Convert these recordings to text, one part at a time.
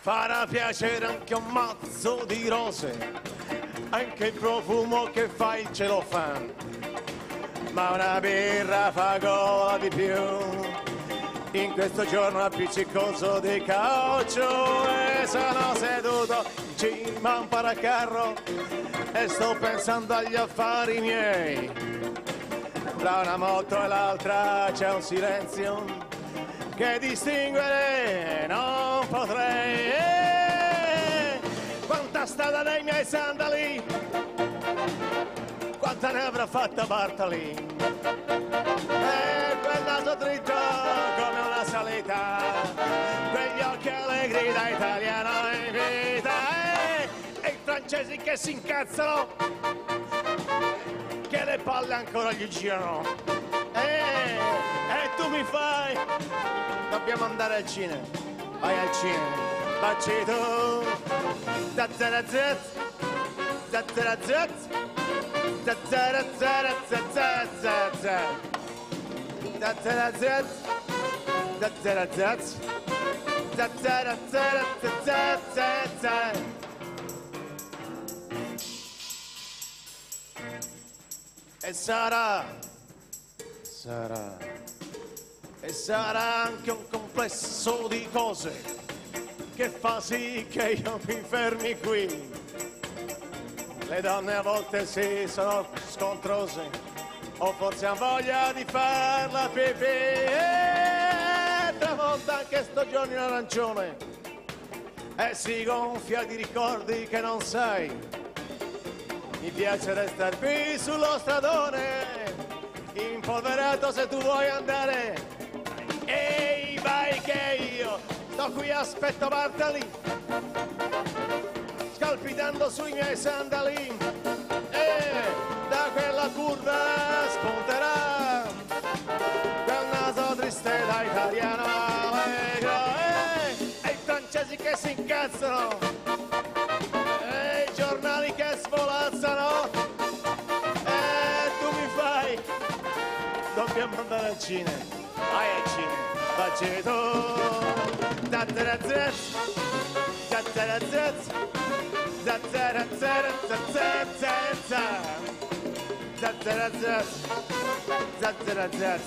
Farà piacere anche un mazzo di rose, anche il profumo che fa il cellophane, ma una birra fa gola di più, in questo giorno appiccicoso di caucciù. E sono seduto in cima a un paracarro e sto pensando agli affari miei. Tra una moto e l'altra c'è un silenzio che distinguere non potrei. Quanta strada dei miei sandali, quanta ne avrà fatta Bartali. E quel naso dritto come una salita, quegli occhi allegri da italiano in vita. E i francesi che si incazzano, che le palle ancora gli girano. E tu mi fai, dobbiamo andare al cinema, vai al cinema. Baci tu, zazzera zazz, zazzera zazz, zazzera zazz, zazzera zazz, zazz. E sarà anche un complesso di cose che fa sì che io mi fermi qui. Le donne a volte sì, sono scontrose, o forse hanno voglia di farla pipì. E tramonta anche sto giorno in arancione e si gonfia di ricordi che non sai. Mi piace restare qui sullo stradone, impolverato se tu vuoi andare. Ehi, vai che io sto qui, aspetto Bartali, scalpitando sui miei sandali, e da quella curva spunterà quel naso triste da italiano allegro. E i francesi che si incazzano, e i giornali che svolazzano. E tu mi fai, dobbiamo andare al cinema, vai al cinema. Baci tu, zazzera zazz, zazzera zazz, zazzera zazz.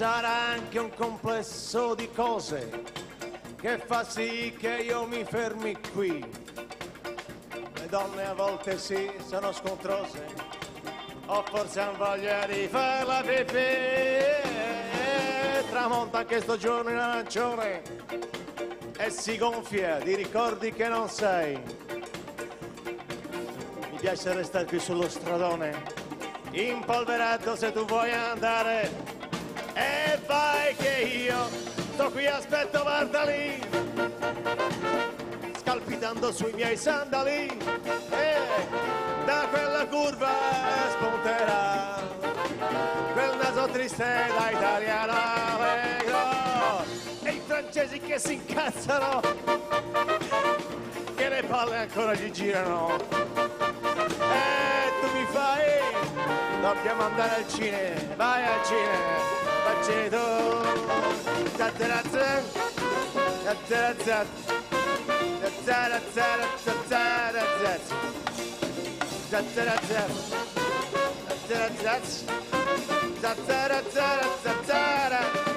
Sarà anche un complesso di cose che fa sì che io mi fermi qui. Le donne a volte sì, sono scontrose, o forse hanno voglia di farla pipì. E tramonta anche sto giorno in arancione e si gonfia di ricordi che non sai. Mi piace restare qui sullo stradone, impolverato se tu vuoi andare. E vai che io sto qui, aspetto Bartali, scalpitando sui miei sandali, e da quella curva spunterà quel naso triste da italiano allegro, e i francesi che si incazzano, che le palle ancora gli girano. E tu mi fai, dobbiamo andare al cinema, vai al cinema, facceto, zatterazza, zatterazza, zatterazza, zatterazza, zatterazza, zatterazza, zatterazza, zatterazza.